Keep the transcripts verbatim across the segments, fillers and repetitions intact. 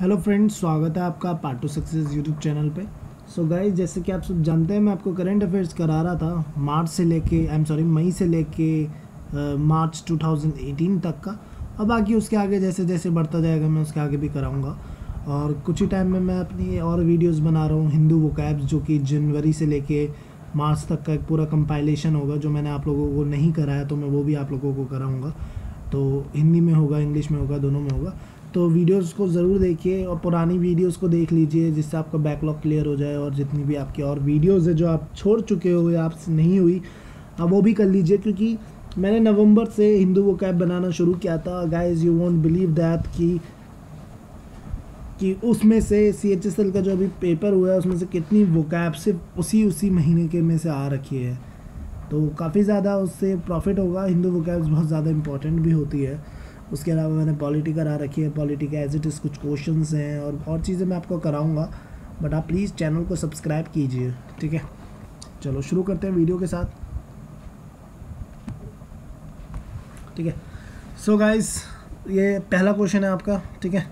Hello friends, स्वागत है आपका पाथो सक्सेस यूट्यूब चैनल पे। सो so गाइस, जैसे कि आप सब जानते हैं, मैं आपको करंट अफेयर्स करा रहा था मार्च से लेके आई एम सॉरी मई से लेके मार्च दो हज़ार अठारह तक का। अब बाकी उसके आगे जैसे जैसे बढ़ता जाएगा मैं उसके आगे भी कराऊंगा। और कुछ ही टाइम में मैं अपनी और वीडियोज़ बना रहा हूँ हिंदू वोकैब्स, जो कि जनवरी से लेके मार्च तक का एक पूरा कंपाइलेशन होगा, जो मैंने आप लोगों को नहीं कराया तो मैं वो भी आप लोगों को कराऊँगा। तो हिंदी में होगा, इंग्लिश में होगा, दोनों में होगा। तो वीडियोस को ज़रूर देखिए और पुरानी वीडियोस को देख लीजिए, जिससे आपका बैकलॉग क्लियर हो जाए। और जितनी भी आपकी और वीडियोस है जो आप छोड़ चुके हो या आपसे नहीं हुई, अब वो भी कर लीजिए, क्योंकि मैंने नवंबर से हिंदू वो कैब बनाना शुरू किया था। Guys, you won't believe that कि कि उसमें से सीएचएसएल का जो अभी पेपर हुआ है उसमें से कितनी वो कैब सिर्फ उसी उसी महीने के में से आ रखी है। तो काफ़ी ज़्यादा उससे प्रॉफिट होगा। हिंदू वो कैब्स बहुत ज़्यादा इंपॉर्टेंट भी होती है। उसके अलावा मैंने पॉलिटी करा रखी है, पॉलिटी के एज इट इज़ कुछ क्वेश्चंस हैं और और चीज़ें मैं आपको कराऊंगा। बट आप प्लीज़ चैनल को सब्सक्राइब कीजिए, ठीक है। चलो शुरू करते हैं वीडियो के साथ, ठीक है। सो गाइस, ये पहला क्वेश्चन है आपका, ठीक है।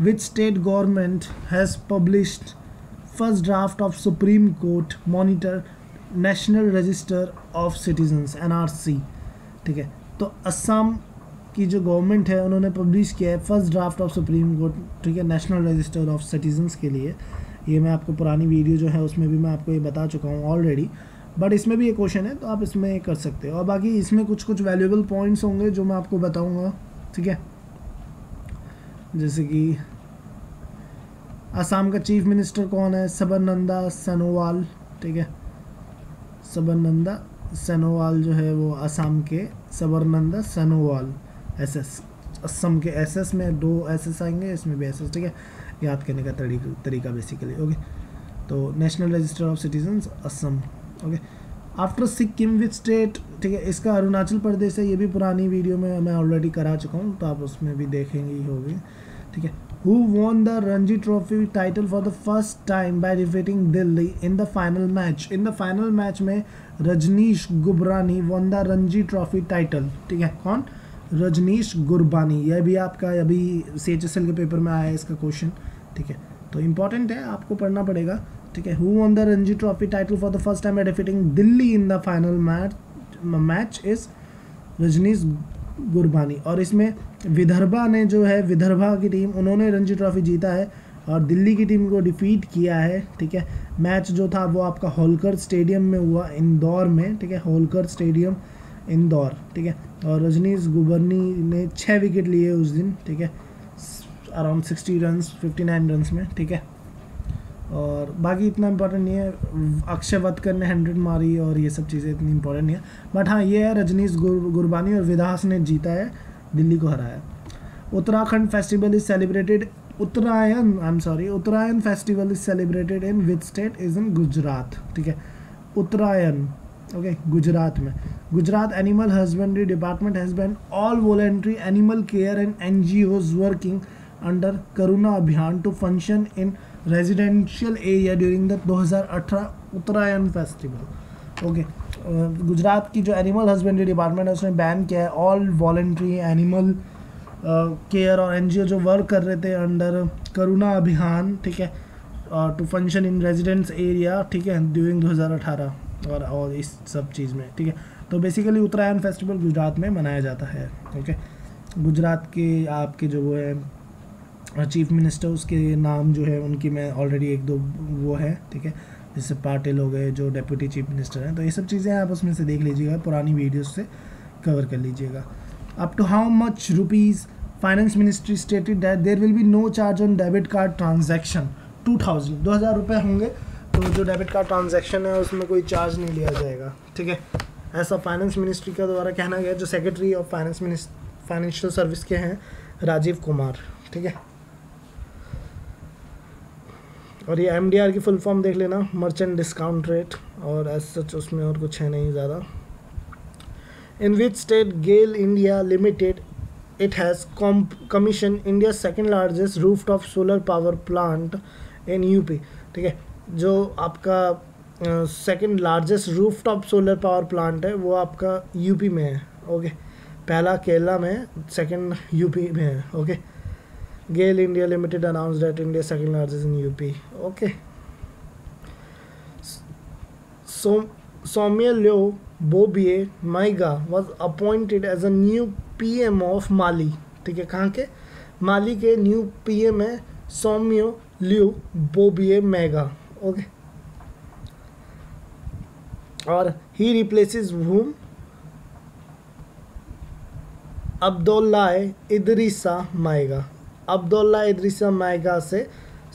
Which state government has published first draft of supreme court monitor national register of citizens N R C, ठीक है। तो असम की जो गवर्नमेंट है उन्होंने पब्लिश किया है first draft of supreme court, ठीक है, नेशनल रजिस्टर ऑफ सिटीजन्स के लिए। ये मैं आपको पुरानी वीडियो जो है उसमें भी मैं आपको ये बता चुका हूँ ऑलरेडी, बट इसमें भी ये क्वेश्चन है तो आप इसमें कर सकते हो। और बाकी इसमें कुछ कुछ वैल्यूएबल पॉइंट्स होंगे जो मैं आपको बताऊँगा, ठीक है। जैसे कि असम का चीफ मिनिस्टर कौन है? सरबानंदा सोनोवाल, ठीक है। सरबानंदा सोनोवाल जो है वो असम के सरबानंदा सोनोवाल एस एस, असम के एस एस में दो एस एस आएंगे, इसमें भी एस एस, ठीक है। याद करने का तरीका तरीका बेसिकली, ओके। तो national register of citizens Assam, okay. After Sikkim which state, ठीक है, इसका अरुणाचल प्रदेश है। ये भी पुरानी वीडियो में मैं ऑलरेडी करा चुका हूँ तो आप उसमें भी देखेंगे ही होगी, ठीक है। Who won the Ranji trophy title for the first time by defeating Delhi in the final match? In the final match में Rajneesh Gurbani won the Ranji trophy title, ठीक है। कौन? रजनीश गुरबानी। यह भी आपका अभी सी एच एस एल के पेपर में आया है इसका क्वेश्चन, ठीक है। तो इम्पॉर्टेंट है, आपको पढ़ना पड़ेगा, ठीक है। Who won the Ranji trophy title for the first time at defeating Delhi in the final match match is Rajneesh Gurbani. और इसमें विदर्भा ने जो है, विदर्भा की टीम, उन्होंने रणजी ट्रॉफी जीता है और दिल्ली की टीम को डिफीट किया है, ठीक है। मैच जो था वो आपका होलकर स्टेडियम में हुआ, इंदौर में, ठीक है। होलकर स्टेडियम इंदौर, ठीक है। और रजनीश गुरबानी ने छः विकेट लिए उस दिन, ठीक है, around sixty run fifty nine run में, ठीक है। और बाकी इतना इम्पोर्टेंट नहीं है। अक्षवदकर ने हंड्रेड मारी और ये सब चीज़ें इतनी इम्पोर्टेंट नहीं है, बट हाँ ये है रजनीश गुर, गुरबानी और विदास ने जीता है, दिल्ली को हराया। Uttarakhand festival is celebrated Uttarayan I M sorry Uttarayan festival is celebrated in which state? Is in Gujarat, ठीक है। उत्तरायण, ओके, okay, गुजरात में। Gujarat animal husbandry department has ban all voluntary animal care and N G Os working under Karuna Abhiyan to function in residential area during the दो हज़ार अठारह उत्तरायण festival, okay. Gujarat की जो animal husbandry department है उसने बैन किया है ऑल वॉलेंट्री एनिमल केयर और एन जी ओ जो वर्क कर रहे थे अंडर करुणा अभियान, ठीक है, to function in residence area, ठीक है, ड्यूरिंग दो हज़ार अठारह और और इस सब चीज़ में, ठीक है। तो बेसिकली उत्तरायण फेस्टिवल गुजरात में मनाया जाता है, ओके। गुजरात के आपके जो वो है चीफ मिनिस्टर, उसके नाम जो है उनकी मैं ऑलरेडी एक दो वो है, ठीक है, जैसे पाटिल हो गए जो डेप्यूटी चीफ मिनिस्टर हैं। तो ये सब चीज़ें आप उसमें से देख लीजिएगा, पुरानी वीडियोस से कवर कर लीजिएगा। Up to how much rupees finance ministry stated that there will be no charge on debit card transaction? Two thousand दो हज़ार रुपये होंगे, तो जो डेबिट कार्ड ट्रांजैक्शन है उसमें कोई चार्ज नहीं लिया जाएगा, ठीक है। ऐसा फाइनेंस मिनिस्ट्री के द्वारा कहना गया, जो secretary of finance ministry financial service के हैं राजीव कुमार, ठीक है। और ये एम डी आर की फुल फॉर्म देख लेना, मर्चेंट डिस्काउंट रेट, और एज सच उसमें और कुछ है नहीं ज़्यादा। In which state GAIL India limited it has commission India second largest roof top solar power plant in UP, ठीक है। जो आपका second largest rooftop solar power plant है वो आपका यूपी में है, ओके। पहला केरला में, सेकंड यूपी में है, okay. GAIL India Limited announced that India's second largest in U P. Okay. So, Soumeylou Boubeye Maïga was appointed as a new P M of Mali. ठीक है, कहाँ के? माली के न्यू पीएम है Soumeylou Boubeye Maïga. Okay. और ही replaces whom? Abdoulaye Idrissa Maiga. Abdoulaye Idrissa Maiga से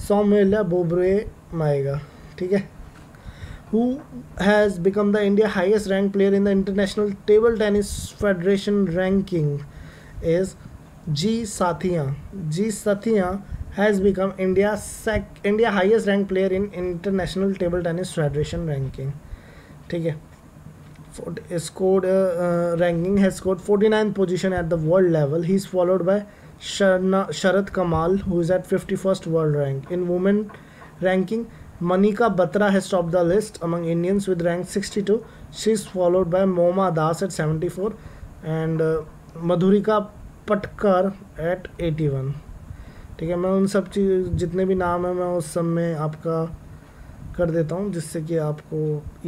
Soumeylou Boubeye Maïga. ठीक है. Who has become the India highest ranked player in the International Table Tennis Federation ranking is G Satyam. G Satyam has become India's sec India highest ranked player in International Table Tennis Federation ranking. ठीक है. Scored uh, uh, ranking has scored forty-ninth position at the world level. He is followed by Sharna Sharat Kamal, who is at fifty-first world rank. In women ranking, Monika Batra has topped the list among Indians with rank sixty-two. She is followed by Moma Das at seventy-four and uh, Madhurika Patkar at eighty-one. ठीक है, मैं उन सब चीज जितने भी नाम हैं मैं उस सब में आपका कर देता हूँ जिससे कि आपको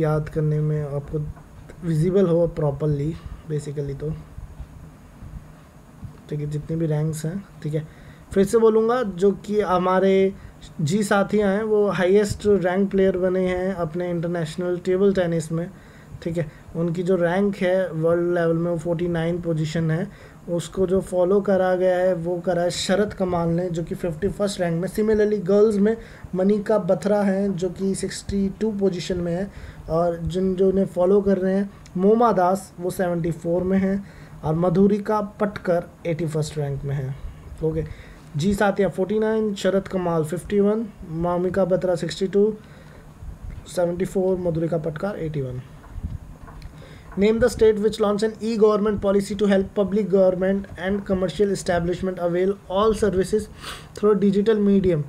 याद करने में आपको विजिबल हो प्रॉपरली बेसिकली. तो ठीक है, जितने भी रैंक्स हैं. ठीक है, फिर से बोलूँगा जो कि हमारे जी साथियाँ हैं वो हाईएस्ट रैंक प्लेयर बने हैं अपने इंटरनेशनल टेबल टेनिस में. ठीक है, उनकी जो रैंक है वर्ल्ड लेवल में वो फोर्टी नाइन पोजिशन है. उसको जो फॉलो करा गया है वो करा है शरत कमाल ने जो कि फिफ्टी फर्स्ट रैंक में. सिमिलरली गर्ल्स में मनिका बत्रा हैं जो कि सिक्सटी टू पोजिशन में है और जिन जो उन्हें फॉलो कर रहे हैं मोमा दास वो सेवेंटी फोर में हैं और Madhurika Patkar eighty first rank में है. Okay, G Sathiyan forty nine, Sharath Kamal fifty one, Manika Batra sixty two, seventy four, Madhurika Patkar eighty one. Name the state which launched an e-government policy to help public government and commercial establishment avail all services through digital medium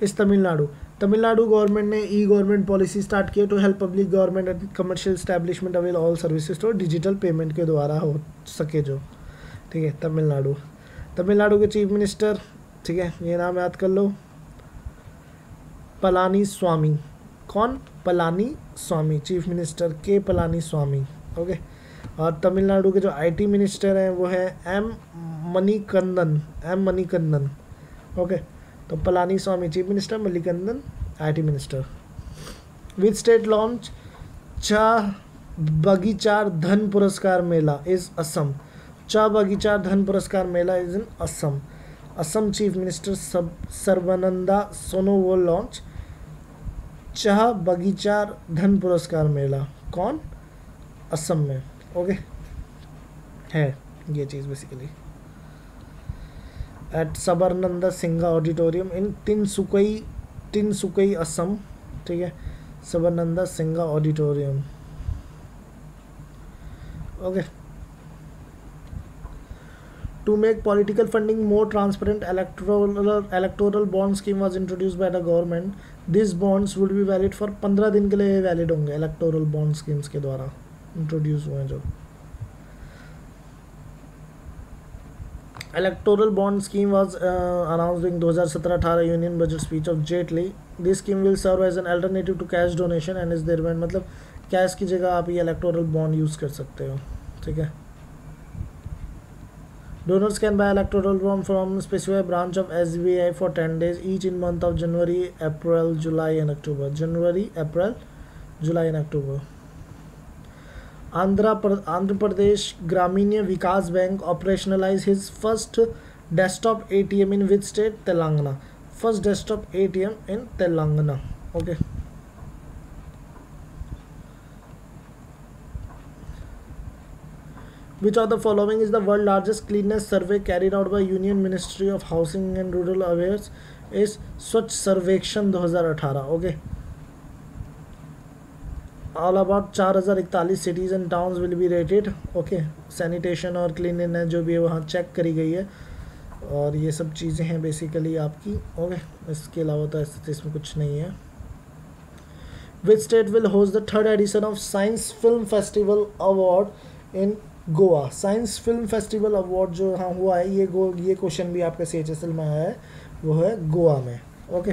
is Tamil Nadu. Tamil Nadu government ने e-government policy start किया to help public government and commercial establishment avail all services through digital payment के द्वारा हो सके जो. ठीक है, तमिलनाडु तमिलनाडु के चीफ मिनिस्टर. ठीक है, ये नाम याद कर लो पलानीस्वामी. कौन? पलानीस्वामी, चीफ मिनिस्टर के पलानीस्वामी. ओके, और तमिलनाडु के जो आईटी मिनिस्टर हैं वो है M Manikandan. M Manikandan. Okay, तो Palaniswami chief minister, Manikandan IT minister. Which state launch Cha Bagichar Dhan Puraskar Mela is Assam. चा Bagichar Dhan Puraskar Mela is in Assam. Assam chief minister सब सर्बानंदा सोनोवाल लॉन्च चाह बगीचार धन पुरस्कार मेला. कौन? असम में. ओके, है ये चीज़ basically at Sarbananda Singh auditorium in Tinsukia Tinsukia Assam. ठीक है, Sarbananda Singh auditorium. Okay. To make political funding more transparent, electoral electoral bond scheme was introduced by the government. These bonds would be valid for पंद्रह दिन के लिए valid होंगे. Electoral bond schemes के द्वारा introduce हुए जो electoral bond scheme was uh, announced in twenty seventeen eighteen union budget speech of Jaitley. This scheme will serve as an alternative to cash donation and is thereby मतलब cash की जगह आप ये electoral bond use कर सकते हो. ठीक है. Donors can buy electoral bond from specific branch of S B I for ten days each in month of January, April, July and October. January, April, July and October. Andhra, Andhra Pradesh Gramina Vikas Bank operationalized his first desktop A T M in which state? Telangana. First desktop A T M in Telangana. Okay. Which of the following is the world largest cleanliness survey carried out by Union Ministry of Housing and Rural Affairs is Swachh Sarvekshan twenty eighteen. Okay. All about four thousand forty-one cities and towns will be rated. Okay. Sanitation और cleanliness जो भी है वहाँ check करी गई है और ये सब चीज़ें हैं basically आपकी. Okay. इसके अलावा तो इसमें कुछ नहीं है. Which state will host the third edition of Science Film Festival Award in Goa science film festival award जो यहाँ हुआ है, ये गो ये क्वेश्चन भी आपके सी एच एस एल में आया है, वो है गोवा में। Okay,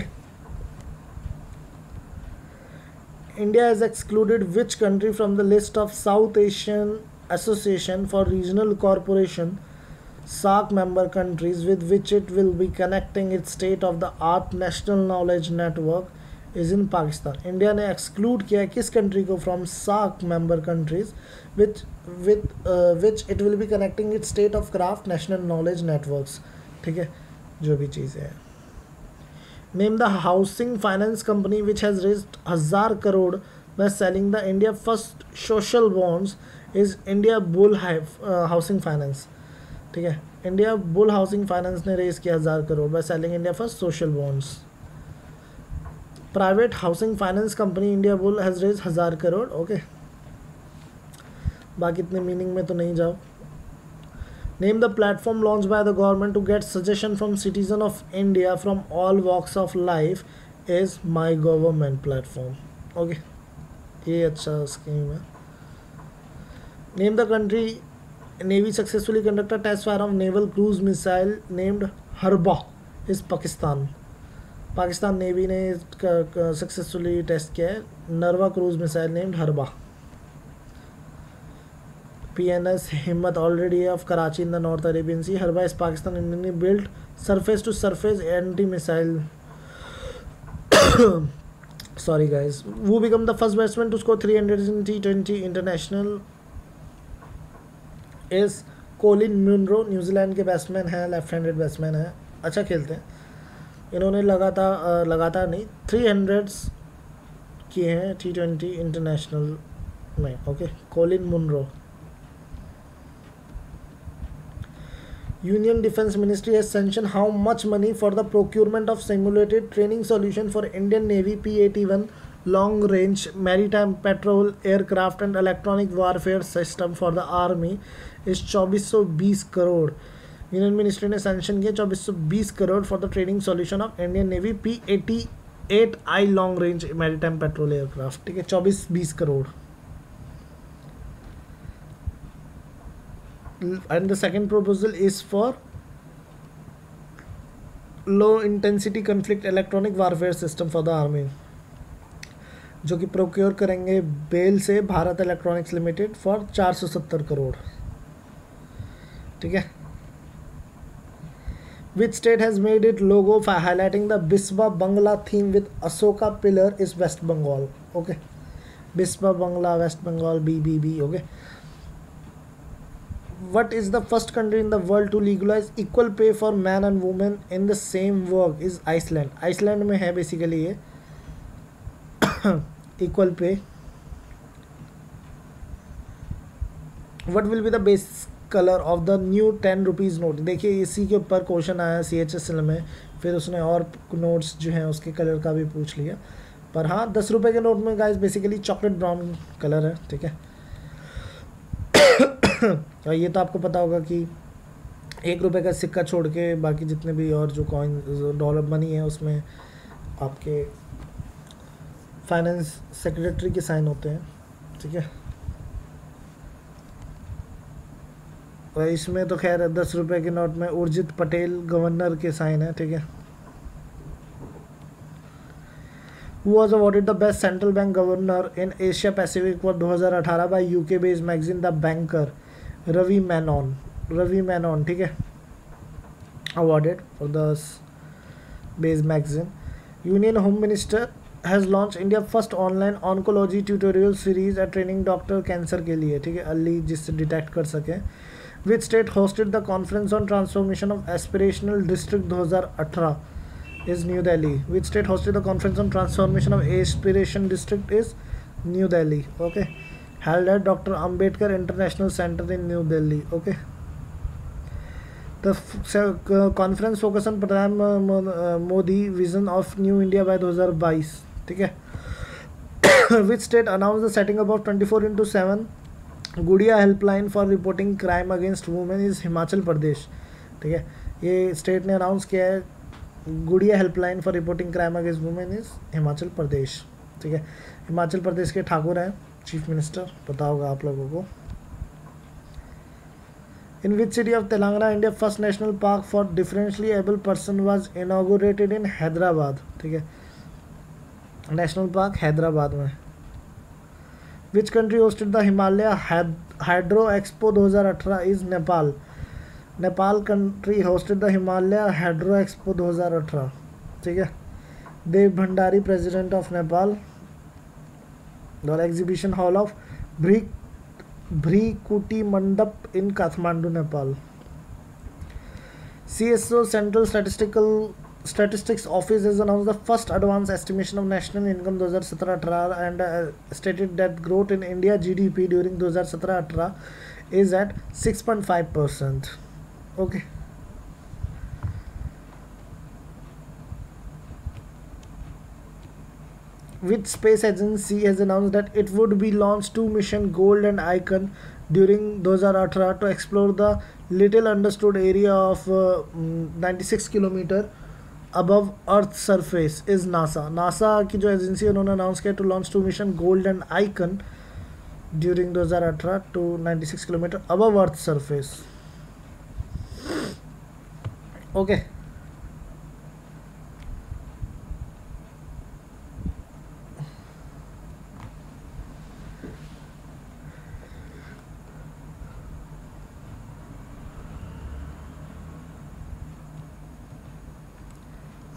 India is excluded which country from the list of South Asian Association for Regional Corporation SAARC member countries with which it will be connecting its state of the art national knowledge network is in Pakistan. India ने exclude किया किस कंट्री को from SAARC member countries which with which it will be connecting its state of craft national knowledge networks. ठीक है, जो भी चीज़ें हैं। Name the housing finance company which has raised हज़ार crore by selling the India first social bonds is India bull housing finance. ठीक है, India bull housing finance ने रेज किया हज़ार crore by selling India first social bonds. Private housing finance company India bull has raise हज़ार crore. Okay, बाकी इतने meaning में तो नहीं जाओ। Name the platform launch by the government to get suggestion from citizen of India from all walks of life is my government platform. Okay, ये अच्छा scheme है। Name the country navy successfully conducted test fire of naval cruise missile named Harba is Pakistan. Pakistan navy ने successfully test किया है naval cruise missile named Harba. P N S Himmat already off Karachi in the north Arabian सी। हरबा इस Pakistan Indian build surface to surface anti missile sorry guys वो become the first batsman to score three hundred in T twenty international is Colin म्यूनरो। New Zealand के batsman हैं, left handed batsman हैं, अच्छा खेलते हैं। इन्होंने लगातार लगातार नहीं थ्री हंड्रेड्स किए हैं टी ट्वेंटी इंटरनेशनल में। Okay, Colin Munro. Union Defence Ministry has sanctioned how much money for the procurement of simulated training solution for Indian Navy P eighty-one long range maritime patrol aircraft and electronic warfare system for the army is चौबीस सौ बीस crore. Union Ministry ने sanction किया चौबीस सौ बीस crore for the training solution of Indian Navy P eighty-eight I long range maritime patrol aircraft। ठीक है, चौबीस बीस crore. And the second proposal is for low intensity conflict electronic warfare system for the army, जो कि प्रोक्योर करेंगे BEL से Bharat electronics limited for चार सौ सत्तर करोड़। ठीक है, which state has made it logo for highlighting the Biswa Bangla theme with Ashoka pillar is waste Bengal. Okay, Biswa Bangla waste Bengal B B B. Okay, what is the first country in the world to legalize equal pay for men and women in the same work is Iceland। Iceland में है basically ये equal pay। what will be the base color of the new ten rupees note. देखिए इसी के ऊपर question आया सी H S L में, फिर उसने और नोट्स जो हैं उसके कलर का भी पूछ लिया, पर हाँ दस रुपये के नोट में guys basically chocolate brown colour है। ठीक है, और ये तो आपको पता होगा कि एक रुपये का सिक्का छोड़ के बाकी जितने भी और जो कॉइन डॉलर मनी है उसमें आपके फाइनेंस सेक्रेटरी के साइन होते हैं। ठीक है, और इसमें तो खैर दस रुपये के नोट में उर्जित पटेल गवर्नर के साइन है। ठीक है, Who was awarded the best central bank governor in Asia Pacific for दो हज़ार अठारह by U K based magazine The Banker, Ravi Menon। Ravi Menon, ठीक है, awarded for the based magazine। Union Home Minister has launched India first online oncology tutorial series at training doctor cancer के लिए। ठीक है, early जिससे detect कर सके। Which state hosted the conference on transformation of aspirational district दो हज़ार अठारह? is New Delhi। Which state hosted the conference on transformation of aspiration district is New Delhi। Okay, held at Doctor Ambedkar International Center in New Delhi। Okay, the uh, conference focus on Pradhan uh, Modi vision of New India by दो हज़ार बाईस। ठीक है, which state announced the setting up of twenty-four into seven Gudiya helpline for reporting crime against women is Himachal Pradesh। ठीक है, ये state ने announce किया है Gudiya helpline for reporting crime against women is Himachal Pradesh. ठीक है, हिमाचल प्रदेश के ठाकुर हैं चीफ मिनिस्टर, पता होगा आप लोगों को। In which city of Telangana, India, first national park for differentially able person was inaugurated in Hyderabad. ठीक है, नेशनल पार्क हैदराबाद में. Which country hosted the Himalaya hydro expo दो हज़ार अठारह is Nepal. Nepal country hosted the Himalaya hydro expo दो हज़ार अठारह. ठीक है, देव भंडारी प्रेसिडेंट ऑफ नेपाल. और exhibition hall of brick Bhrikuti Mandap in Kathmandu Nepal. C S O central statistical statistics office has announced the first advance estimation of national income दो हज़ार सत्रह अठारह and stated that growth in India G D P during दो हज़ार सत्रह अठारह is at six point five percent. Okay, Which space agency has announced that it would be launched two mission Gold and Icon during twenty eighteen to explore the little understood area of uh, ninety-six kilometer above Earth's surface is NASA. NASA की जो agency उन्होंने announce किया to launch two mission Gold and Icon during twenty eighteen to ninety-six kilometer above Earth's surface. Okay.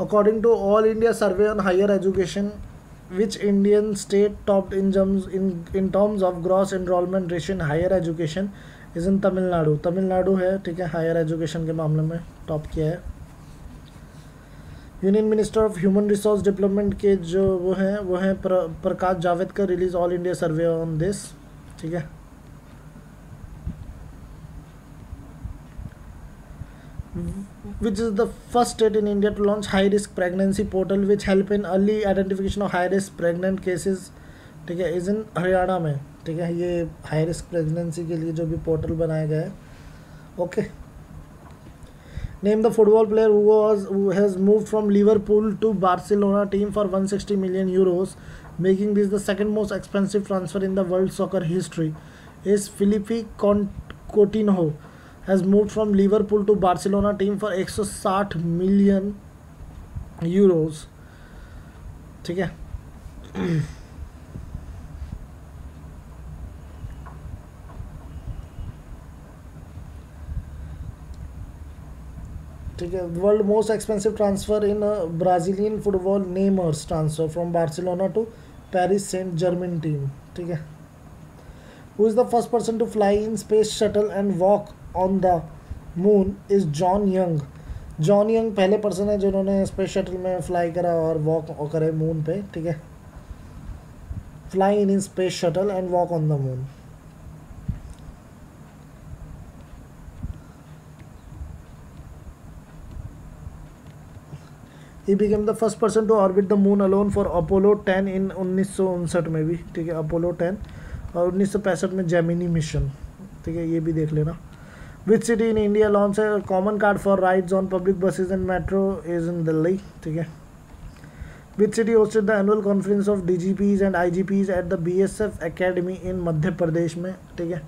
According to All India Survey on Higher Education, which Indian state topped in terms in in terms of gross enrollment ratio in higher education is in Tamil Nadu. Tamil Nadu है, ठीक है, higher education के मामले में top किया है. Union Minister of Human Resource Development के जो वो हैं वो हैं प्रकाश Javadekar. Release All India Survey on this. ठीक है. Which is the first state in India to launch high risk pregnancy portal which help in early identification of high risk pregnant cases. ठीक है, इज इन हरियाणा में. ठीक है, ये high risk pregnancy के लिए जो भी पोर्टल बनाया गया है. Okay, name the football player who was who has moved from Liverpool to Barcelona team for one hundred sixty million euros making this the second most expensive transfer in the world soccer history. Is Philippe Coutinho has moved from Liverpool to Barcelona team for one hundred sixty million euros. ठीक है. ठीक है, world most expensive transfer in Brazilian football Neymar's transfer from Barcelona to Paris Saint Germain team. ठीक है. Who is the first person to fly in space shuttle and walk on the moon is John Young. John Young पहले person है जिन्होंने space shuttle में fly करा और walk करे moon पे. ठीक है, fly in in space shuttle and walk on the moon. He became the first person to orbit the moon alone for Apollo ten in उन्नीस सौ उनसठ में भी. ठीक है, अपोलो टेन और उन्नीस सौ पैंसठ में जेमिनी मिशन. ठीक है, ये भी देख लेना. Which city in India launch है common card for rides on public buses and metro is in Delhi. ठीक है. Which city hosted the annual conference of D G Ps and I G Ps at the B S F academy in Madhya Pradesh में. ठीक है.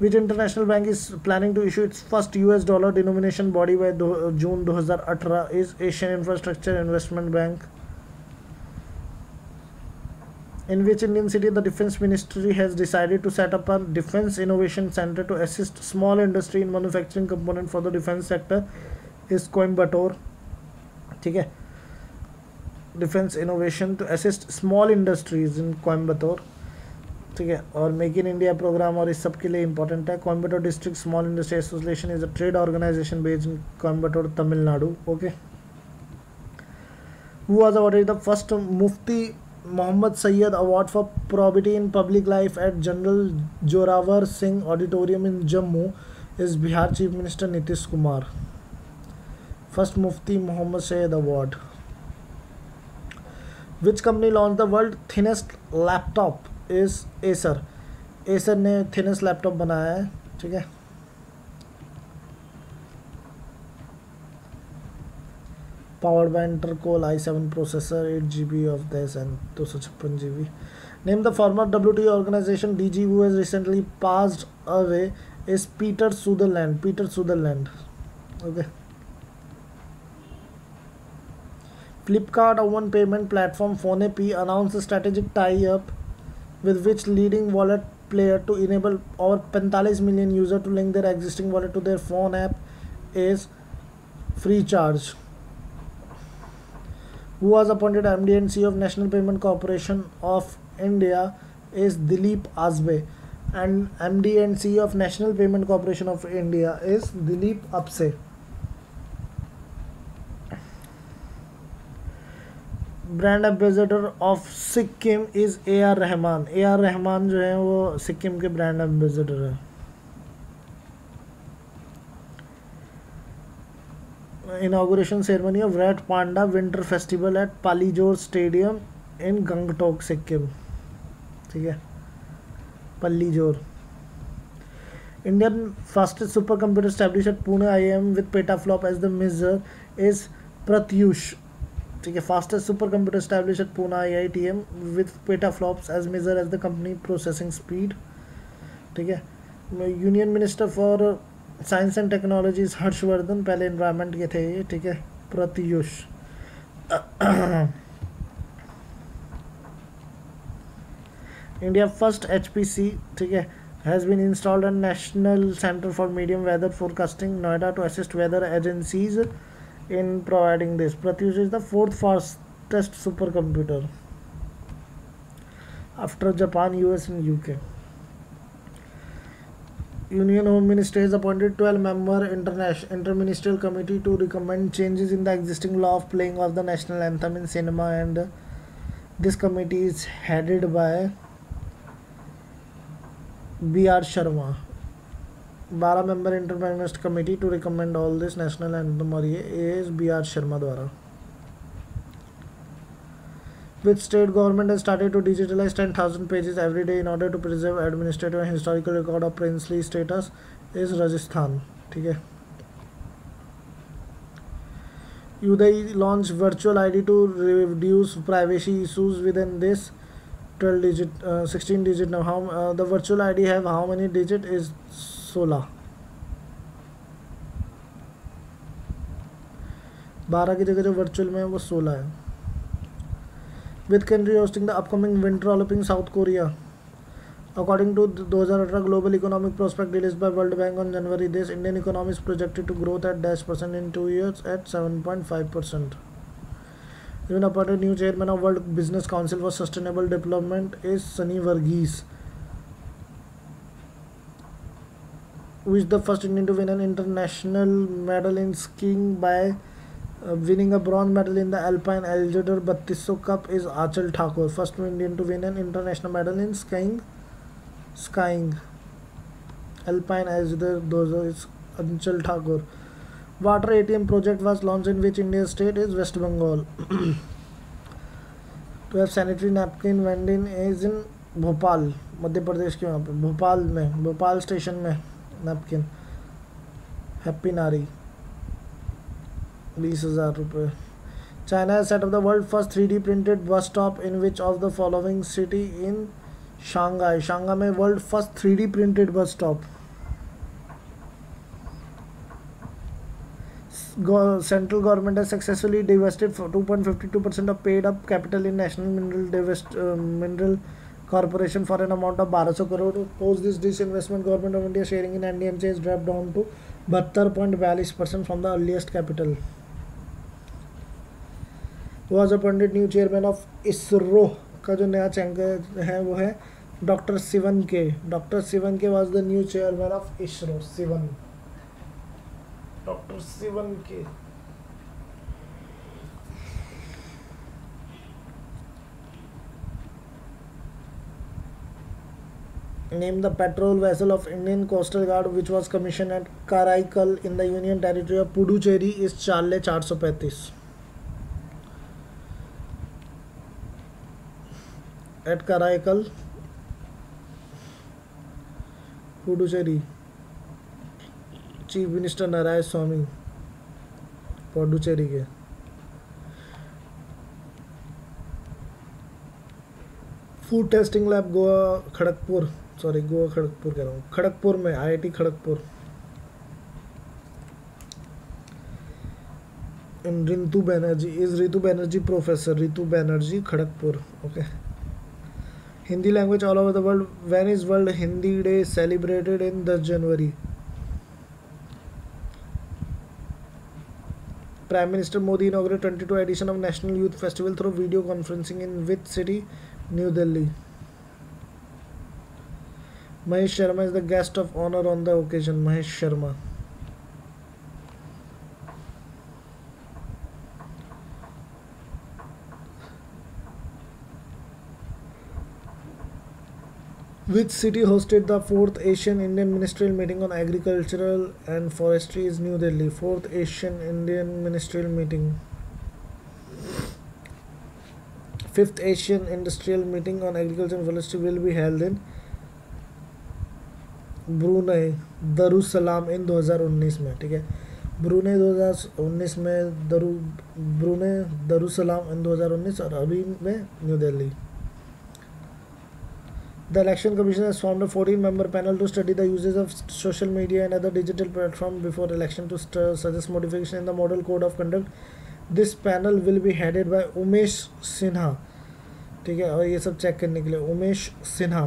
Which international bank is planning to issue its first U S dollar denomination body by June दो हज़ार अठारह is Asian infrastructure investment bank. In which Indian city the Defence Ministry has decided to set up a Defence Innovation Centre to assist small industry in manufacturing component for the defence sector is Coimbatore. ठीक है. Defence Innovation to assist small industries in Coimbatore. ठीक है. और Make in India program और इस सब के लिए important है. Coimbatore District Small Industry Association is a trade organisation based in Coimbatore, Tamil Nadu. Okay. Who was awarded the first Mufti Mohammad Sayeed award for probity in public life at general Zorawar Singh auditorium in Jammu is Bihar chief minister Nitish Kumar. First Mufti Mohammad Sayeed award. Which company launch the world thinnest laptop is Acer. Acer ने thinnest laptop बनाया है. ठीक है. powered by Intel Core i seven processor, eight G B of this and two hundred fifty-six G B. Name the former W T O organization D G who has recently passed away is Peter Sutherland. Peter Sutherland. Okay. Flipkart, a one payment platform, PhonePe announced a strategic tie-up with which leading wallet player to enable over forty-five million users to link their existing wallet to their phone app is free charge. Who was appointed M D and C E O of National Payment Corporation of India is Dilip Abse, and M D and C E O of National Payment Corporation of India is Dilip Abse. Brand ambassador of Sikkim is A R Rahman. A R Rahman जो है वो सिक्किम के brand ambassador है. Inauguration ceremony of red panda winter festival at Paljor stadium in Gangtok Sikkim. ठीक है, Paljor. Indian fastest super computer established at Pune I M with petaflop as the measure is Pratyush. ठीक है, fastest super computer established at Pune I I T M with petaflops as measure as the company processing speed. ठीक है, union minister for science and technologies Harshvardhan पहले environment के थे ये. ठीक है, Pratyush. India first H P C ठीक है has been installed N national centre for medium weather forecasting Noida to assist weather agencies in providing this. Pratyush is the fourth fastest supercomputer after Japan, U S and U K. Union Home Ministry has appointed twelve member international interministerial committee to recommend changes in the existing law of playing of the national anthem in cinema, and this committee is headed by B R Sharma. बारह member interministry committee to recommend all this national anthem, और ये S B R Sharma द्वारा. With state government has started to digitalise ten thousand pages every day in order to preserve administrative and historical record of princely states is Rajasthan. ठीक है, UDI launch virtual ID to reduce privacy issues with in this twelve digit sixteen digit. Now the virtual ID have how many digit is सोलह. बारह की जगह जो virtual में है वो सोलह है. With country hosting the upcoming winter Olympic South Korea. According to दो हज़ार अठारह global economic prospect release by world bank on January this, Indian economy is projected to growth at dash percent in two years at seven point five percent. Even appointed new chairman of world business council for sustainable development is Sunny Varghese. Who is the first Indian to win an international medal in skiing by uh, winning a bronze medal in the Alpine Algidor बत्तीस सौ Cup is Achal Thakur. First Indian to win an international medal in skiing, skiing. Alpine Algidor two thousand is Achal Thakur. Water A T M project was launched in which Indian state is West Bengal. To have sanitary napkin vending is in Bhopal, Madhya Pradesh के वहाँ पे भोपाल में, Bhopal station में napkin. Happy Nari बीस हज़ार रुपये. China has set up the world first three D printed bus stop in which of the following city in Shanghai. Shanghai में world first three D printed bus stop. Central government has successfully divested two point fifty two percent of paid up capital in national mineral mineral Corporation for an amount of बारह सौ crore. To post this disinvestment, Government of India sharing in N D M C is dropped down to बहत्तर point बयालीस percent from the earliest capital. Who was appointed new chairman of ISRO? का जो नया champion है वो है doctor Sivan के. Doctor Sivan के was the new chairman of ISRO. Sivan, doctor Sivan के. Name the patrol vessel of Indian Coastal Guard which was commissioned at Karaikal in the Union Territory of Puducherry is Charlie चार सौ पैंतीस. At Karaikal, Puducherry, Chief Minister Narayanaswamy, Puducherry के. Food testing lab Goa Kharagpur sorry Goa Kharagpur कह रहा हूँ, खड़गपुर में I I T Kharagpur. Rintu Banerjee is Ritu Banerjee professor, Ritu Banerjee Kharagpur. Okay Hindi language all over the world. When is world Hindi day celebrated in दस जनवरी। Prime Minister Modi inaugurated twenty-two edition of National Youth Festival through video conferencing in which city? New Delhi. Mahesh Sharma is the guest of honor on the occasion. Mahesh Sharma. Which city hosted the fourth Asian Indian Ministerial Meeting on Agricultural and Forestry? Is New Delhi. Fourth Asian Indian Ministerial Meeting. Fifth Asian Industrial Meeting on Agriculture and Forestry will be held in Brunei Darussalam in दो हज़ार उन्नीस में। ठीक है, Brunei दो हज़ार उन्नीस में दरू ब्रूनई दारुसलाम इन दो हज़ार उन्नीस और अभी में New Delhi. The election commission has formed a fourteen member panel to study the uses of social media and other digital platform before election to suggest modification in the model code of conduct. This panel will be headed by Umesh Sinha. ठीक है, और ये सब check करने के लिए उमेश सिन्हा।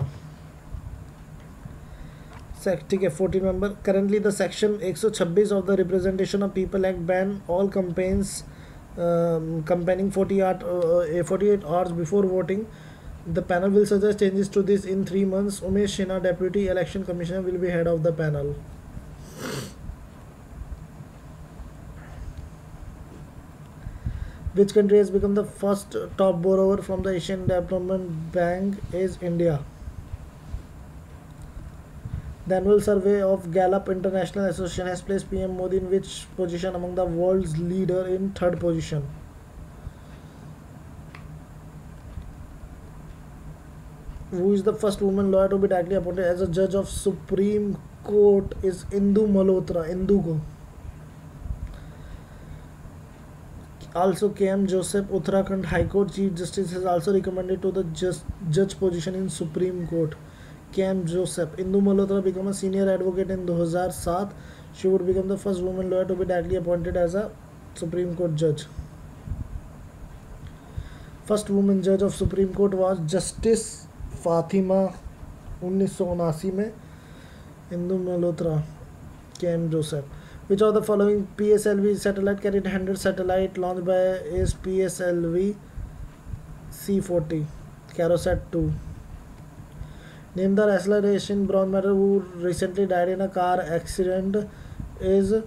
ठीक है, fourteen member. Currently the section one twenty-six of the Representation of People Act ban all campaigns um, campaigning forty-eight hours before voting. The panel will suggest changes to this in three months. Umesh Sinha, Deputy Election Commissioner, will be head of the panel. Which country has become the first top borrower from the Asian Development Bank? Is India. The annual survey of Gallup International Association has placed P M Modi in which position among the world's leader? In third position. Who is the first woman lawyer to be directly appointed as a judge of Supreme Court? Is Indu Malhotra. Indu ko also K M Joseph, Uttarakhand High Court Chief Justice, has also recommended to the just, judge position in Supreme Court. K M Joseph. Indu Malhotra became a senior advocate in two thousand seven. She would become the first woman lawyer to be directly appointed as a Supreme Court judge. First woman judge of Supreme Court was Justice Fatima उन्नीस सौ उनासी में। Indu Malhotra, K M Joseph. Which of the following P S L V satellite carried hundred satellite launch by is P S L V C forty Cartosat two. Name the wrestler Asian bronze medal who recently died in a car accident. Is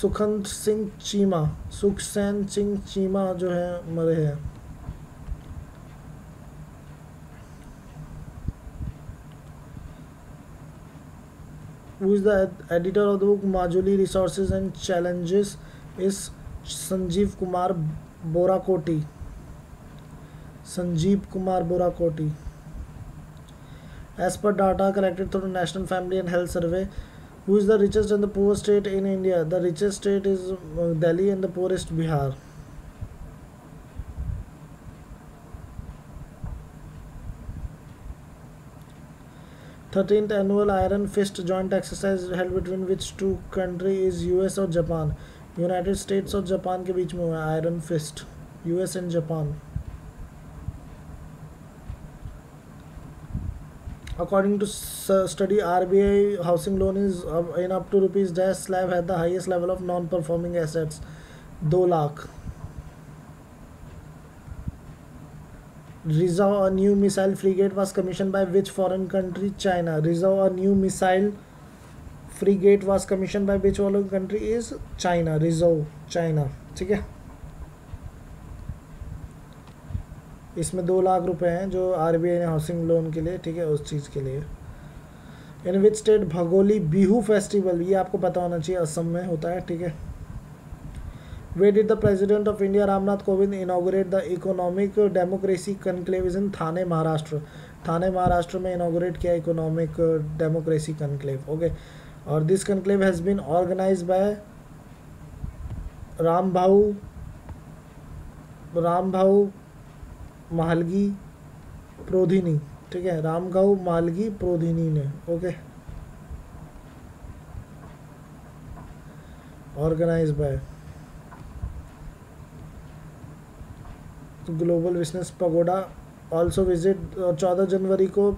Sukhant Singh Cheema. Sukhsen Singh Cheema जो है मरे हैं। Who is the editor of the book Majuli Resources and Challenges? Is Sanjeev Kumar Borakoti. Sanjeev Kumar Borakoti. As per data collected through the National Family and Health Survey, who is the richest and the poorest state in India? The richest state is Delhi and the poorest Bihar. thirteenth annual Iron Fist joint exercise held between which two countries? Is U S और Japan. United States और Japan के बीच में हुआ है iron fist, US and Japan. According to study R B I housing loan is in up to rupees dash slab had the highest level of non performing assets दो lakh. Rizhao, a new missile frigate, was commissioned by which foreign country? China. Rizhao, a new missile frigate, was commissioned by which foreign country? Is China. Rizhao, China. ठीक है, इसमें दो लाख रुपए हैं जो RBI ने housing loan के लिए, ठीक है, उस चीज़ के लिए। In which state Bhogali Bihu festival, ये आपको पता होना चाहिए, असम में होता है। ठीक है, Where did the President of India Ramnath Kovind inaugurate the Economic Democracy Conclave? Is in Thane, Maharashtra. Thane, Maharashtra में inaugurate किया Economic Democracy Conclave. Okay, और this conclave has been organized by Ram Bhau, Ram Bhau Mahalgi Prodhini. ठीक है, रामगांव मालगी प्रोधिनी ने, okay, organise by global business pagoda also visit. और चौदह जनवरी को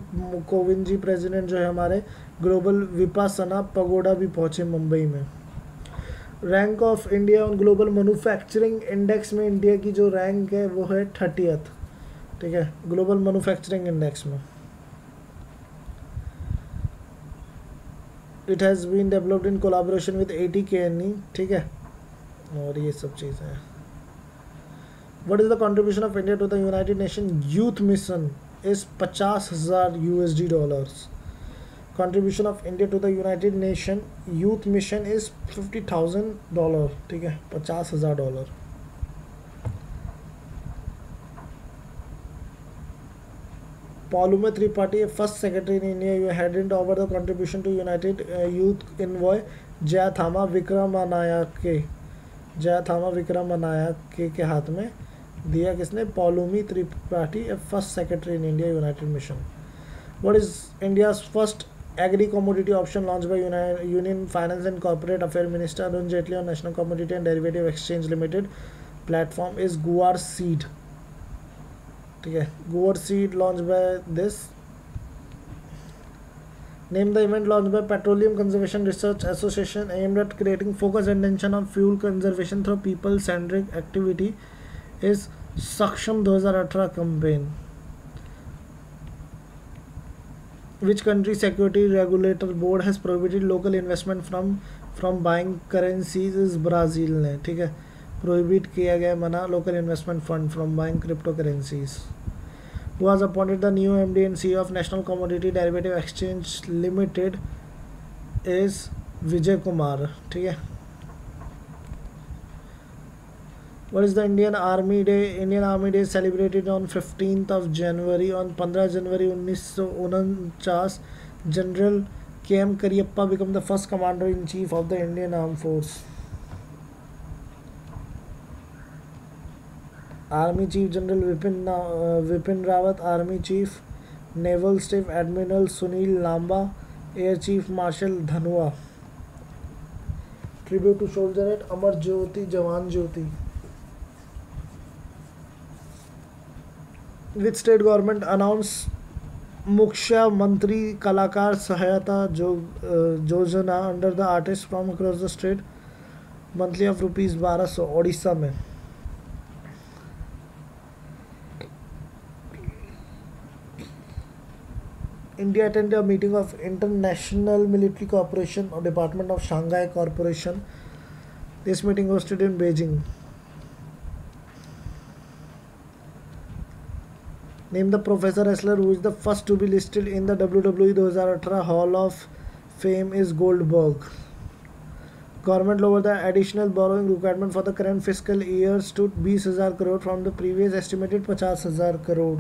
कोविंद जी president जो है हमारे ग्लोबल विपासना पगोडा भी पहुंचे मुंबई में। Rank of India on global manufacturing index में इंडिया की जो रैंक है वो है थर्टियथ, ठीक है, ग्लोबल मैन्युफैक्चरिंग इंडेक्स में। It has been developed in collaboration with A T K N E, ठीक है, और ये सब चीज़ें हैं। What is the contribution of India to the United Nation youth mission is पचास हज़ार USD dollars. Contribution of India to the United Nation youth mission is fifty thousand dollar, ठीक है, पचास हज़ार dollar. Paulume Tripathi, first secretary in India, you handed over the contribution to United uh, Youth Envoy Jayathama Vikramanayake, Jayathama Vikramanayake के हाथ में दिया किसने? Paulume Tripathi, first secretary in India United Mission। What is India's first agri commodity option launched by Union, Union Finance and Corporate Affairs Minister Arun Jaitley on National Commodity and Derivative Exchange Limited platform is guar seed, ठीक है, guar seed launch by this. Name the event launch by petroleum conservation research association aimed at creating focus attention on fuel conservation through people centric activity is Saksham दो हज़ार अठारह campaign. Which country security regulator board has prohibited local investment from from buying currencies is Brazil ने, ठीक है, prohibit किया गया, मना local investment fund from buying crypto currencies. Who has appointed the new M D and C of national commodity derivative exchange limited is Vijay Kumar, ठीक है। What is the Indian army day? Indian army day celebrated on fifteenth of January. On पंद्रह जनवरी उन्नीस सौ उनचास general K M Cariappa become the first commander in chief of the Indian arm force. Army chief general Vipin Vipin Rawat, army chief naval staff admiral Sunil Lanba, air chief marshal Dhanoa. Tribute to soldier at Amar Jyoti Jawan Jyoti. Which state government announce Mukhyamantri Kalakar Sahayata जो Yojana under the artist from across the state monthly of rupees बारह सौ उड़ीसा में। India attended a meeting of International Military Cooperation or Department of Shanghai Corporation. This meeting was hosted in Beijing. Name the professor wrestler who is the first to be listed in the W W E twenty eighteen Hall of Fame is Goldberg. Government lowered the additional borrowing requirement for the current fiscal years to बीस हज़ार crore from the previous estimated पचास हज़ार crore.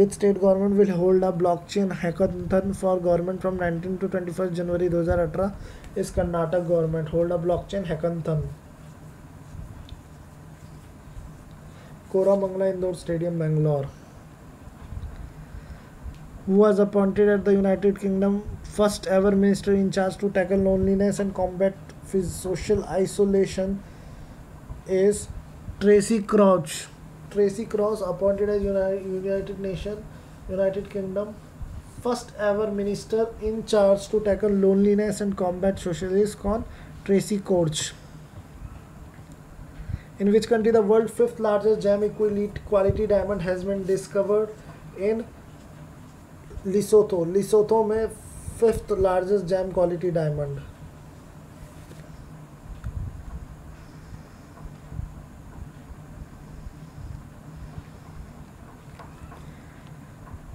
Which state government will hold a blockchain hackathon for government from nineteenth to twenty-first January twenty eighteen? Is Karnataka government hold a blockchain hackathon? Koramangala Indoor Stadium, Bangalore. Who was appointed at the United Kingdom first ever minister in charge to tackle loneliness and combat social isolation? Is Tracy Crouch. Tracy Cross appointed as United Nation, United Kingdom, first ever minister in charge to tackle loneliness and combat socialism. Con Tracy Crouch. In which country the world's fifth largest gem quality diamond has been discovered? In Lesotho. Lesotho में fifth largest gem quality diamond.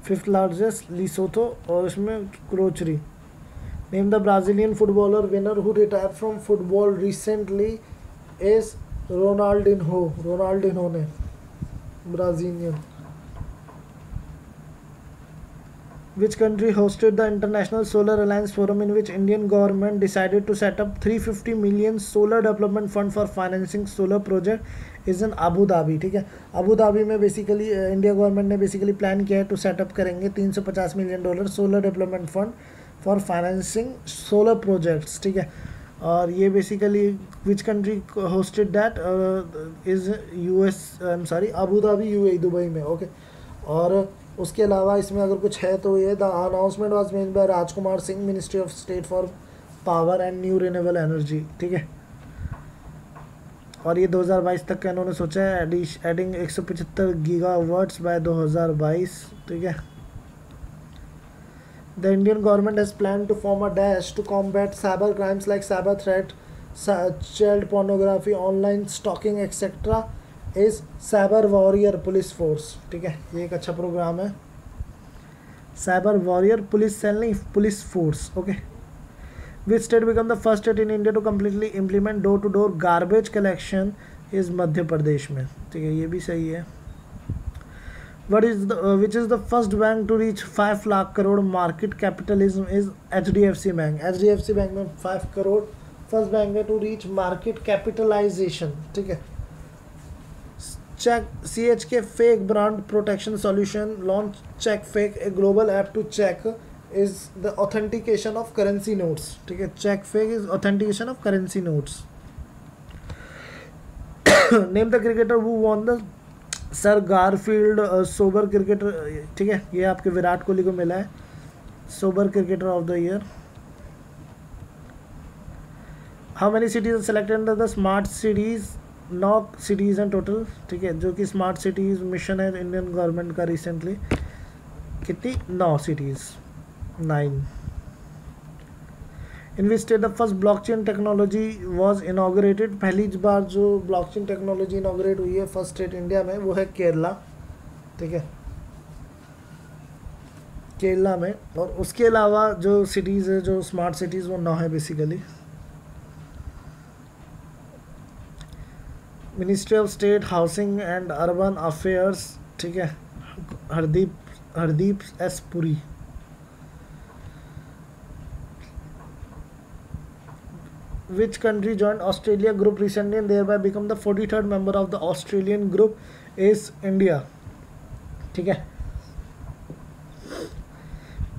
Fifth largest Lesotho और इसमें क्रोचरी। Name the Brazilian footballer winner who retire from football recently is Ronaldinho. Ronaldinho ने Brazilian. Which country hosted the international solar alliance forum in which Indian government decided to set up three fifty million solar development fund for financing solar project is in Abu Dhabi. ठीक है, Abu Dhabi में basically India government ने basically plan किया है to set up करेंगे तीन सौ पचास million dollar solar development fund for financing solar projects. ठीक है, और ये basically which country hosted that is US I am sorry Abu Dhabi UAE Dubai में। ओके, और उसके अलावा इसमें अगर कुछ है तो ये the announcement was made by Rajkumar Singh ministry of state for power and new renewable energy. ठीक है, और ये दो हज़ार बाईस तक का इन्होंने सोचा है एडिश एडिंग एक सौ पचहत्तर गीगावाट्स बाय दो हज़ार बाईस। ठीक है, the Indian government has plan to form a dash to combat cyber crimes like cyber threat, child pornography, online stalking etcetera इस साइबर वॉरियर पुलिस फोर्स। ठीक है, ये एक अच्छा प्रोग्राम है, साइबर वॉरियर पुलिस सेल नहीं police force. Okay, which state become the first state in India to completely implement door to door garbage collection is Madhya Pradesh में। ठीक है, ये भी सही है। What is the which is the first bank to reach five lakh crore market capitalism is H D F C bank. H D F C bank में five crore first bank है to reach market capitalisation. ठीक है, check C H K fake brand protection solution launch check fake a global app to check is the authentication of currency notes. ठीक है, check fake is authentication of currency notes. Name the cricketer who won the sir Garfield Sober cricketer. ठीक है, ये आपके विराट कोहली को मिला है Sober cricketer of the year. How many cities are selected under the smart cities नौ cities हैं total. ठीक है, जो कि स्मार्ट सिटीज़ मिशन है इंडियन गवर्नमेंट का रिसेंटली। कितनी? नौ cities, nine. In which state the first blockchain technology was inaugurated. पहली बार जो ब्लॉकचेन टेक्नोलॉजी इनॉग्रेट हुई है फर्स्ट स्टेट इंडिया में वो है केरला। ठीक है, केरला में। और उसके अलावा जो सिटीज़ है जो स्मार्ट सिटीज़ वो नौ है basically. Ministry of state housing and urban affairs. ठीक है, Hardeep Hardeep S Puri. Which country joined Australia group recently and thereby become the forty third member of the Australian group is India. ठीक है,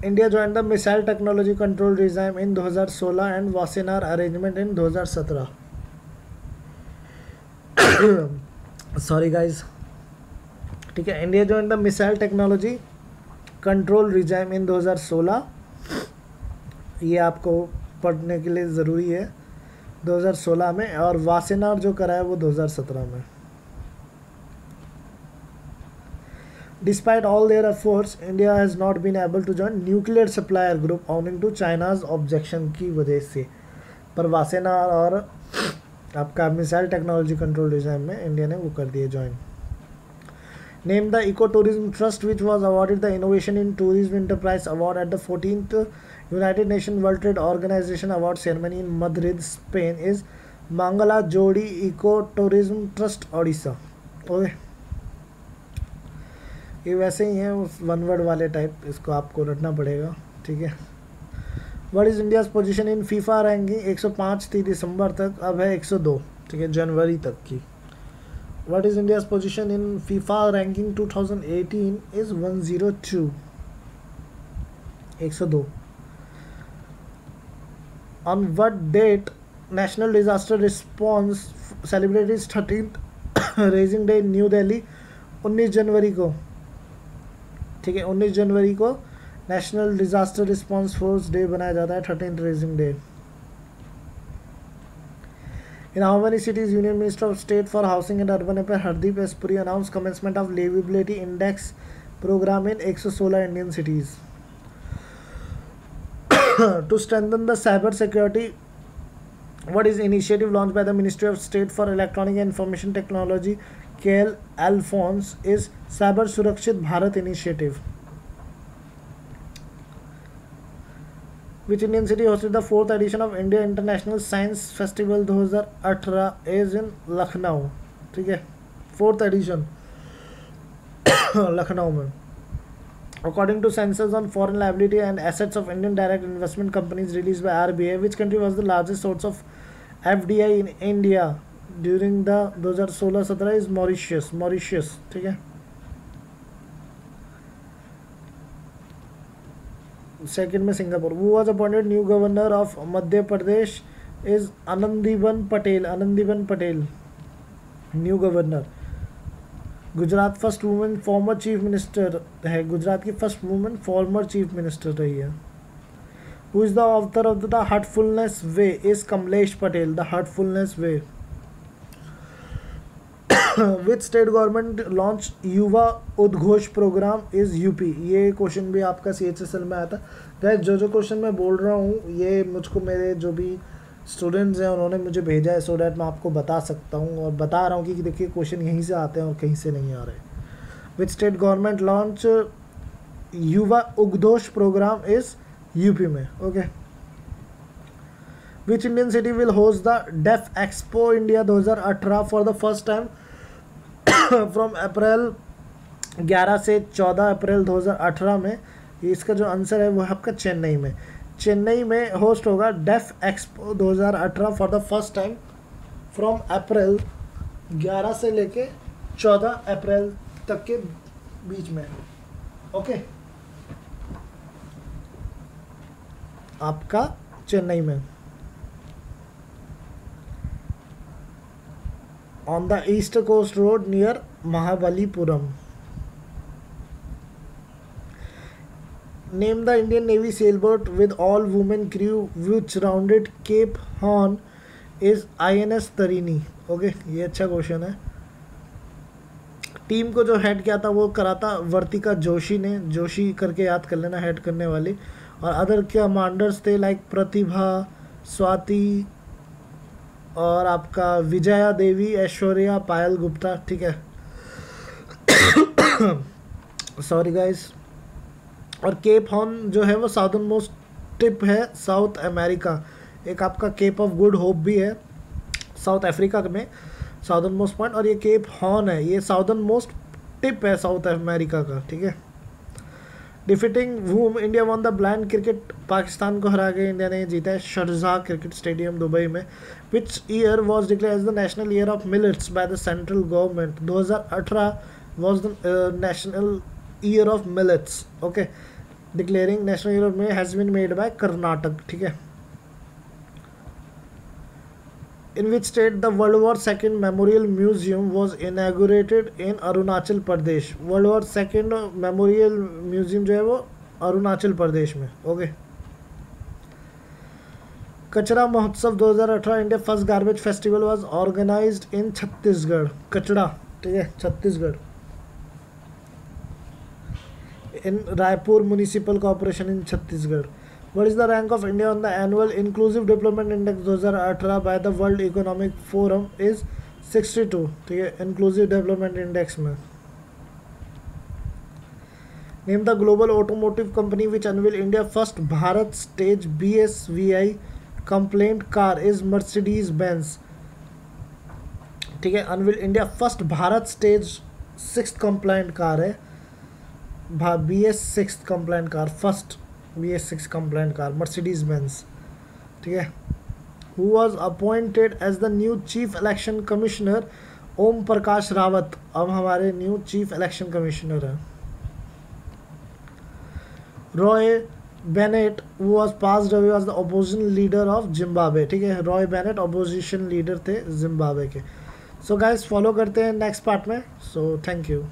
India joined the missile technology control regime in दो हज़ार सोलह and Wassenaar arrangement इन दो हज़ार सत्रह। Sorry guys. ठीक है, India join the missile technology control regime in दो हज़ार सोलह, ये आपको पढ़ने के लिए ज़रूरी है दो हज़ार सोलह में। और वासेनार जो करा है वो दो हज़ार सत्रह में। Despite all their efforts India has not been able to join nuclear supplier group ऑनिंग to China's objection की वजह से। पर वासेनार और आपका मिसाइल टेक्नोलॉजी कंट्रोल डिजाइन में इंडिया ने वो कर दिए join. Name the eco tourism trust which was awarded the innovation in tourism enterprise award at the fourteenth United Nation world trade organisation award ceremony in Madrid, Spain is Mangla जोड़ी eco tourism trust Odisha. Okay, ये वैसे ही है उस one word वाले type, इसको आपको रटना पड़ेगा। ठीक है, what is India's position in FIFA ranking एक सौ पाँच थी दिसंबर तक, अब है एक सौ दो। ठीक है, जनवरी तक की। What is India's position in FIFA ranking two thousand eighteen is one zero two, एक सौ दो। On what date national disaster response celebrate is thirteenth raising day in New Delhi, उन्नीस जनवरी को। ठीक है, उन्नीस जनवरी को national disaster response force day बनाया जाता है, thirteenth raising day. In how many cities union minister of state for housing and urban affair Hardeep S Puri announce commencement of liveability index programme in एक सौ सोलह Indian cities. To strengthen the cyber security what is initiative launch by the ministry of state for electronic and information technology KL Alphons is cyber Surakshit Bharat initiative. Which Indian city hosted the fourth edition of India International Science Festival दो हज़ार अठारह is in Lucknow. ठीक है, fourth edition Lucknow में। According to census on foreign liability and assets of Indian direct investment companies released by R B I, which country was the largest source of F D I in India? During the दो हज़ार सोलह सत्रह is Mauritius Mauritius ठीक है। Second में Singapore. वो was appointed new governor of Madhya Pradesh is Anandiben Patel Anandiben Patel new governor. Gujarat first women former chief minister है, गुजरात की first women former chief minister रही है। Who is the author of the heartfulness way is Kamlesh Patel the heartfulness way. With state government launch Yuva Udghosh programme is UP. ये question भी आपका सी H S L में आया था गाइस। जो जो क्वेश्चन मैं बोल रहा हूँ ये मुझको मेरे जो भी स्टूडेंट्स हैं उन्होंने मुझे भेजा है सो डैट मैं आपको बता सकता हूँ और बता रहा हूँ कि देखिए क्वेश्चन यहीं से आते हैं और कहीं से नहीं आ रहे। With state government launch Yuva Udghosh programme is UP में okay. Which Indian city will host the def expo India दो हज़ार अठारह for the first time from April ग्यारह से चौदह अप्रैल दो हज़ार अठारह में। इसका जो आंसर है वो है आपका चेन्नई में। चेन्नई में होस्ट होगा डेफ एक्सपो दो हज़ार अठारह for the first time from April ग्यारह से लेके चौदह अप्रैल तक के बीच में ओके okay. आपका चेन्नई में। On the east coast road near Mahabalipuram. Name the Indian navy sail boat with all women crew which rounded Cape Horn is I N S Tarini okay. ये अच्छा क्वेश्चन है। टीम को जो हेड किया था वो करा था वर्तिका जोशी ने, जोशी करके याद कर लेना हेड करने वाली। और अदर के कमांडर्स थे लाइक प्रतिभा, स्वाति और आपका विजया देवी, ऐश्वर्या, पायल गुप्ता ठीक है। Sorry guys. और केप हॉर्न जो है वो साउथर्न मोस्ट टिप है साउथ अमेरिका। एक आपका केप ऑफ गुड होप भी है साउथ अफ्रीका में साउथर्न मोस्ट पॉइंट, और ये केप हॉर्न है ये साउथर्न मोस्ट टिप है साउथ अमेरिका का ठीक है। Defeating whom India won the blind cricket, Pakistan को हरा के इंडिया ने जीता है शरजाह क्रिकेट स्टेडियम दुबई में। Which year was declare as the national year of millets by the central government. दो हज़ार अठारह was the national year of millets okay. Declaring national year of millet has been made by Karnataka ठीक है। In which state the world war second memorial museum was inaugurated in Arunachal Pradesh. World war second memorial museum जो है वो अरुणाचल प्रदेश में okay. Kachra महोत्सव दो हज़ार अठारह India first garbage festival was organised in Chhattisgarh. कचरा ठीक है Chhattisgarh in Raipur municipal corporation in Chhattisgarh. What is the rank of India on the annual inclusive development index दो हज़ार अठारह by the World Economic Forum is sixty-two ठीक है inclusive development index में। Name the global automotive company which unveiled India first Bharat stage B S V I complaint car is Mercedes Benz ठीक है। unveiled India first Bharat stage sixth complaint car है B S sixth complaint car first B S six complaint car Mercedes Benz ठीक है। Who was appointed as the new chief election commissioner Om Prakash Rawat अब हमारे new chief election commissioner हैं। Roy Bennett who was passed away was the opposition leader of Zimbabwe ठीक है। Roy Bennett opposition leader थे Zimbabwe के। So guys follow करते हैं next part में। So thank you.